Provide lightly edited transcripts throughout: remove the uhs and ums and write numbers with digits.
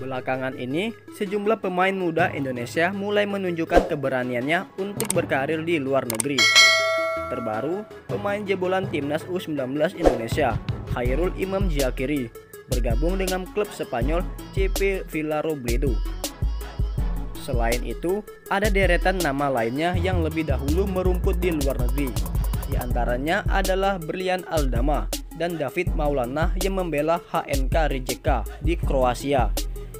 Belakangan ini, sejumlah pemain muda Indonesia mulai menunjukkan keberaniannya untuk berkarir di luar negeri. Terbaru, pemain jebolan timnas U19 Indonesia, Hairul Imam Jiakiri, bergabung dengan klub Spanyol CP Villarrobledo. Selain itu, ada deretan nama lainnya yang lebih dahulu merumput di luar negeri. Di antaranya adalah Berlian Aldama dan David Maulana yang membela HNK Rijeka di Kroasia.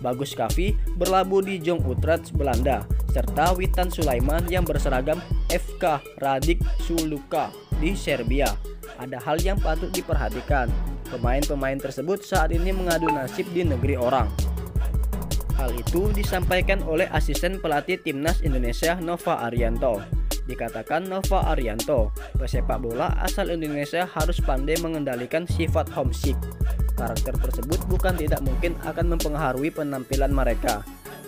Bagus Kafi berlabuh di Jong Utrecht, Belanda, serta Witan Sulaiman yang berseragam FK Radik Suluka di Serbia. Ada hal yang patut diperhatikan, pemain-pemain tersebut saat ini mengadu nasib di negeri orang. Hal itu disampaikan oleh asisten pelatih timnas Indonesia Nova Arianto. Dikatakan Nova Arianto, pesepak bola asal Indonesia harus pandai mengendalikan sifat homesick. Karakter tersebut bukan tidak mungkin akan mempengaruhi penampilan mereka.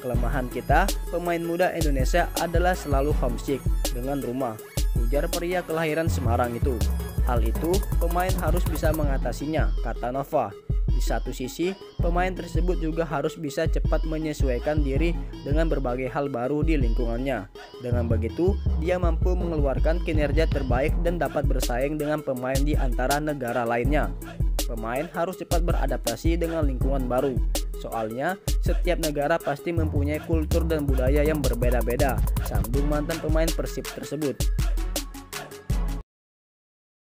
Kelemahan kita, pemain muda Indonesia adalah selalu homesick dengan rumah, ujar pria kelahiran Semarang itu. Hal itu, pemain harus bisa mengatasinya, kata Nova. Di satu sisi, pemain tersebut juga harus bisa cepat menyesuaikan diri dengan berbagai hal baru di lingkungannya. Dengan begitu, dia mampu mengeluarkan kinerja terbaik dan dapat bersaing dengan pemain di antara negara lainnya. Pemain harus cepat beradaptasi dengan lingkungan baru. Soalnya, setiap negara pasti mempunyai kultur dan budaya yang berbeda-beda, sambung mantan pemain Persib tersebut.